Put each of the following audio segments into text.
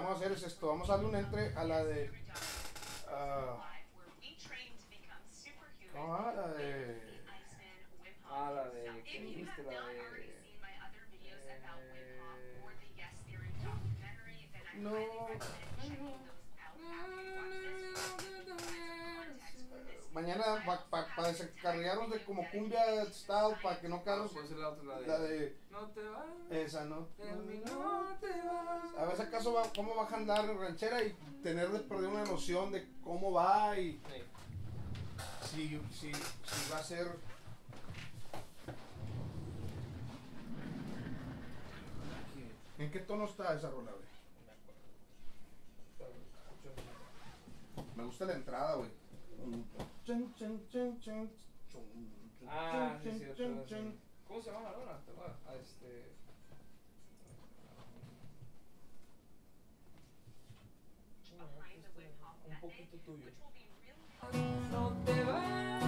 vamos a hacer es esto. Vamos a darle un entre a la de... no, a la de... Ah, la de... ¿Qué dijiste? La de... No... Mañana para descargarnos de como cumbia estado para que no carros. La de... No te vas. Esa, ¿no? No te vas. A veces acaso va, cómo vas a andar en ranchera y tener de perder una noción de cómo va y... Si va a ser... ¿En qué tono está esa rola, güey? Me gusta la entrada, güey. Ah, sí, sí. ¿Cómo se llama la rola? Un poquito tuyo. No te vas,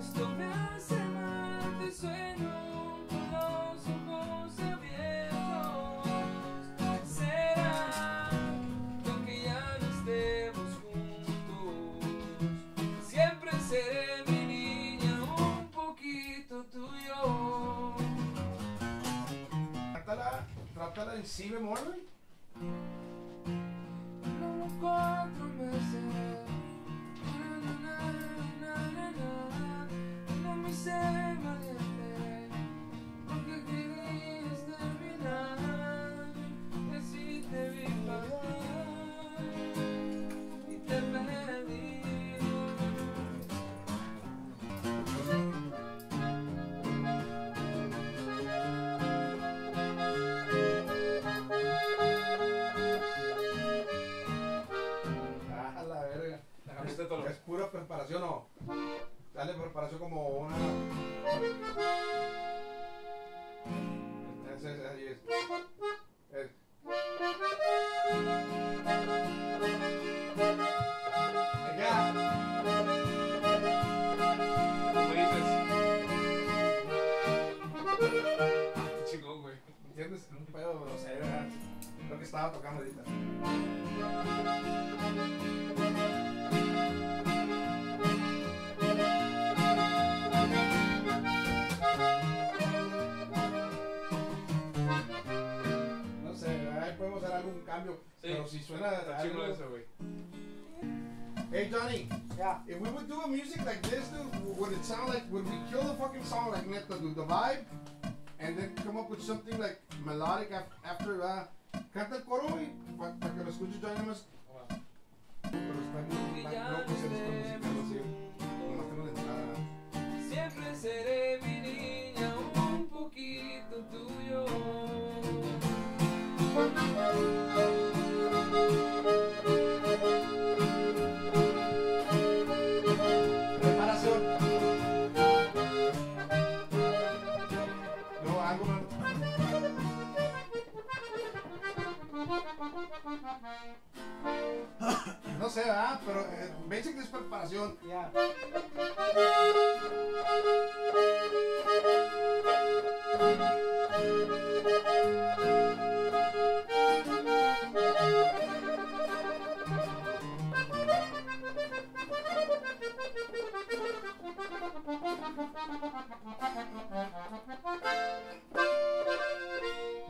esto me hace mal de sueño. Trátala en si bemol. Como 4 meses. No me hice valiente, porque querías terminar. Que si te vi pasar y te perdí. Es pura preparación, ¿no? Dale preparación como una... Entonces, ahí es. Ah, chico, güey. ¿Entiendes? Un pedo grosero, ¿verdad? Lo que estaba tocando ahorita. No sé, ahí podemos hacer algún cambio, sí, pero si suena algo... eso, güey. Hey Johnny, yeah. If we would do a music like this, dude, would it sound like, would we kill the fucking song like Neta, dude, the vibe, and then come up with something like melodic after that? Canta el coro, güey, para que lo escuche Johnny más. Pero está muy loco, se les está musicando así, no más que no les da. Siempre seré mi niña, un poquito tuyo. Preparación. No, algo más. No sé, ¿verdad? Pero basic es preparación. Yeah.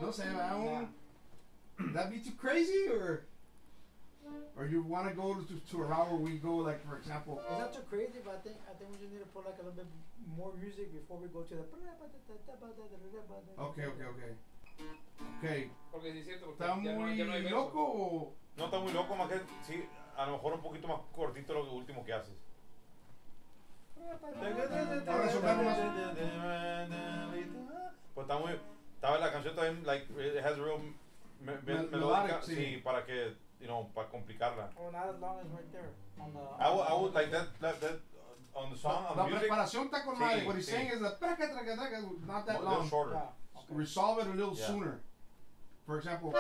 No sé, ¿verdad? Yeah. Would that be too crazy, or you want to go to a route where we go, like, for example? It's not too crazy, but I think we just need to put like a little bit more music before we go to the. Okay. Porque sí es cierto. Está muy loco. No está muy loco, más que sí. A lo mejor un poquito más cortito lo que último que haces. Pues está muy. Estaba la canción también, like, it has real. Melodic, sí, para que, you know, para complicarla. Or not as long as right there. On the, I would like that on the song, on the music. La preparación está con madre. What he's saying is that not that long. Shorter. Yeah, okay. Resolve it a little sooner. For example.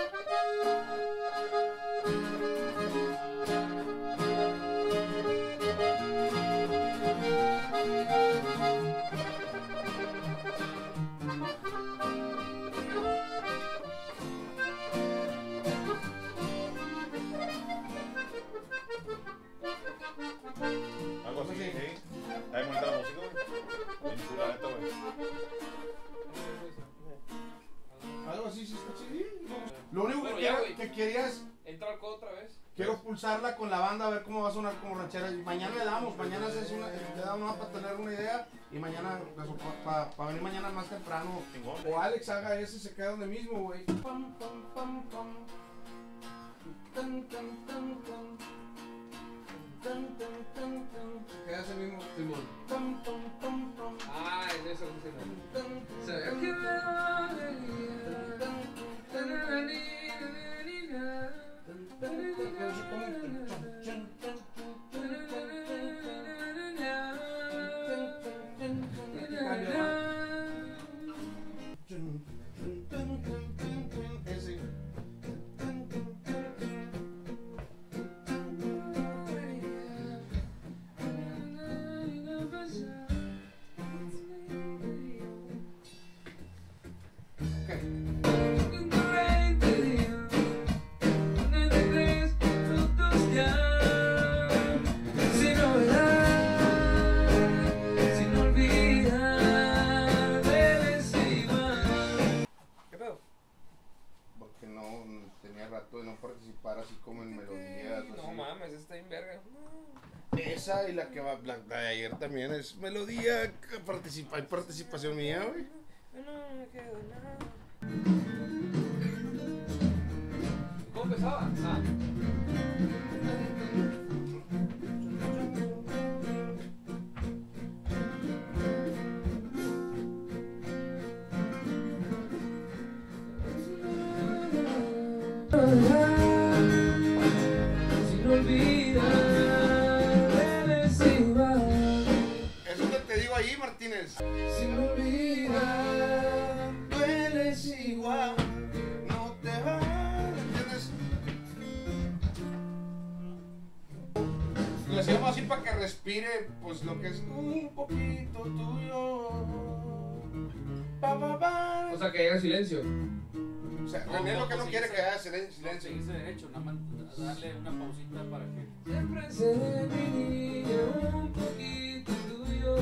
Lo único que, quería es... Entra al código otra vez. Quiero pulsarla con la banda a ver cómo va a sonar como ranchera. Mañana le damos, mañana es una, le damos para tener una idea y mañana, para venir mañana más temprano. O Alex haga eso y se queda donde mismo, güey. Se queda ese mismo timón. Ah, es eso que se ve. Esa y la que va, la de ayer también es melodía, hay participación mía, güey. No me quedo nada. ¿Cómo empezaba? Ah. Sin olvidar. Sin olvidar, dueles igual, no te vas, ¿entiendes? Lo hacemos así para que respire, pues lo que es un poquito tuyo. Pa, pa, pa. O sea, que haya silencio. O sea, René lo que no quiere que haya silencio. Seguirse derecho, nada más darle una pausita para que... Siempre seré mi niño, un poquito tuyo.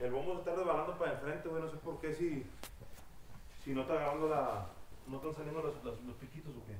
El bombo se está resbalando para enfrente, güey, no sé por qué, si no está agarrando la... no están saliendo los piquitos o qué.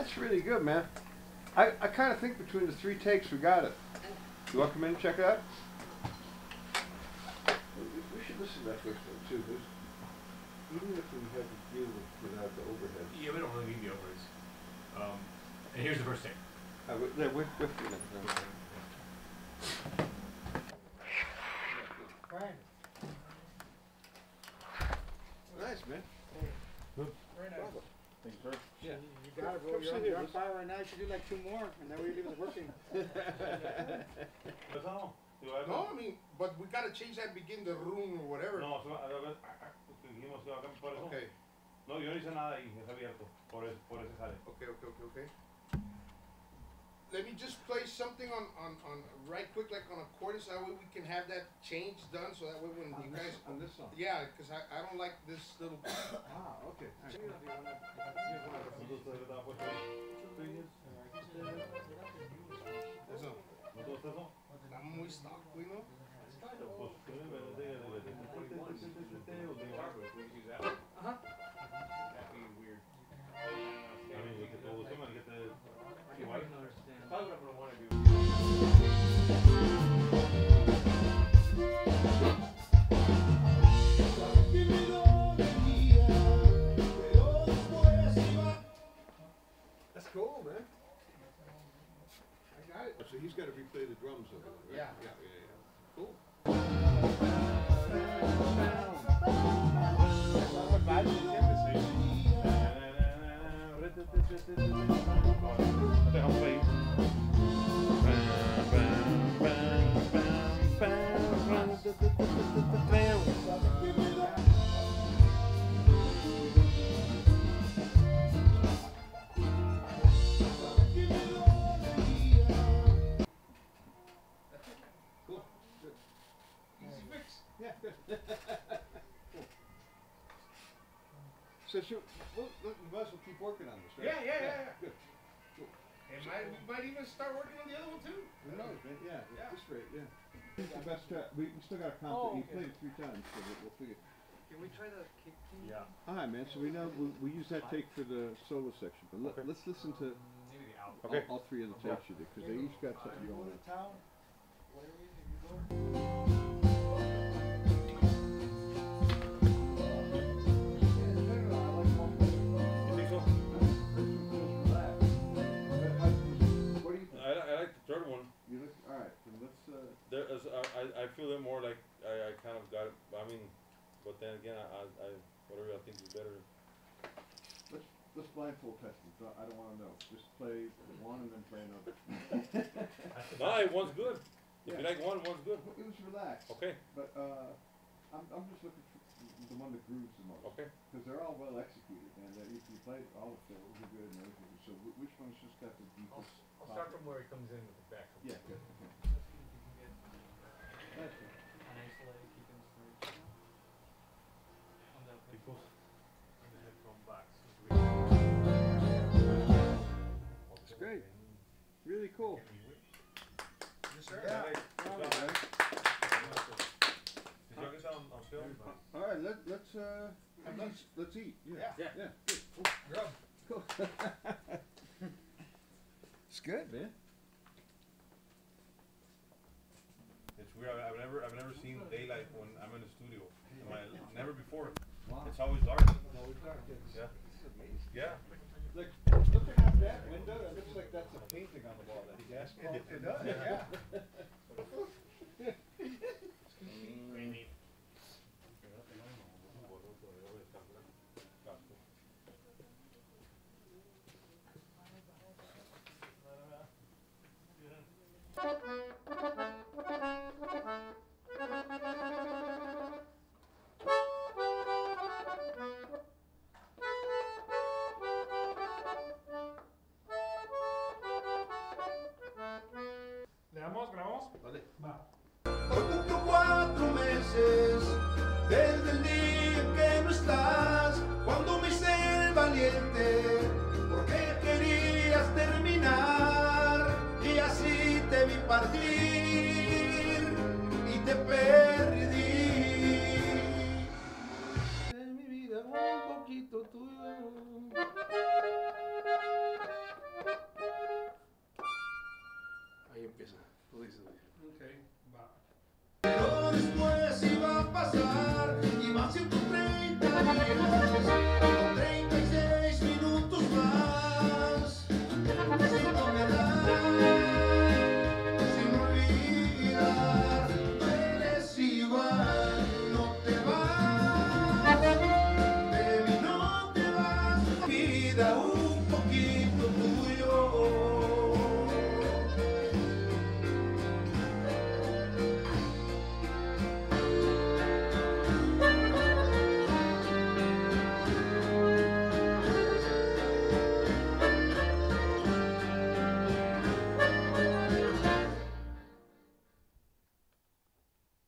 That's really good, man. I kind of think between the three takes we got it. You want to come in and check it out? We should listen to Netflix though, too. Even if we had to deal with without the overhead. Yeah, we don't really need the overheads. And here's the first take. Nice, man. Very nice. Thank you, sir. Yeah. You got it, bro. You're on fire right now. You should do like two more, and then we leave it working. That's all. No, I mean, but we gotta change that. Begin the room or whatever. No, okay. No, yo no hice nada ahí. Está abierto. Por eso sale. Okay. Let me just play something on right quick, like on a chorus, so that way we can have that change done, so that way when you guys... On this song? Yeah, because I don't like this little... okay. That'd be weird. I mean, get the... That's cool, man. I got it. So he's got to replay the drums of it, right? Yeah. Cool. Cool. Good. Easy fix. Yeah, good. Cool. So sure, you guys will keep working on this, right? Yeah. Good. And we might even start working on the other one too. Who knows, man? Yeah. At this rate, yeah. It's the best track. We still got to count that. You played it 3 times, so we'll figure. Can we try the kick? Yeah. All right, man. So we know we use that take for the solo section, but let's listen to all 3 of the takes you did, because they each got something going on. I feel it more like I kind of got it. I mean, but then again, I whatever I think is better. Let's blindfold test it. I don't want to know. Just play one and then play another. No, one's good. If you like one, one's good. It was relaxed. Okay. But I'm just looking for the one that grooves the most. Okay. Because they're all well executed, and if you play all of them, it'll be good and everything. So which one's just got the deepest? I'll start from where it comes in with the back. Yeah. Good. It's great. Really cool. Yes, sir. Yeah. All right, let's eat. Yeah. Cool. It's good, man. It's weird. I've never seen daylight when I'm in the studio. Never before. Wow. It's always dark. Yeah. This is amazing. Yeah. Looking out that window, it looks like that's a painting on the wall that he's asking. It does. Yeah. Vale. Ocupo 4 meses desde el día que no estás, cuando me hice el valiente, porque querías terminar y así te vi partir y te perdí. En mi vida un poquito tuyo. poquito tuyo.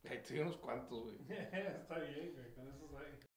Ahí te di unos cuantos, güey. Está bien, güey. Con eso soy.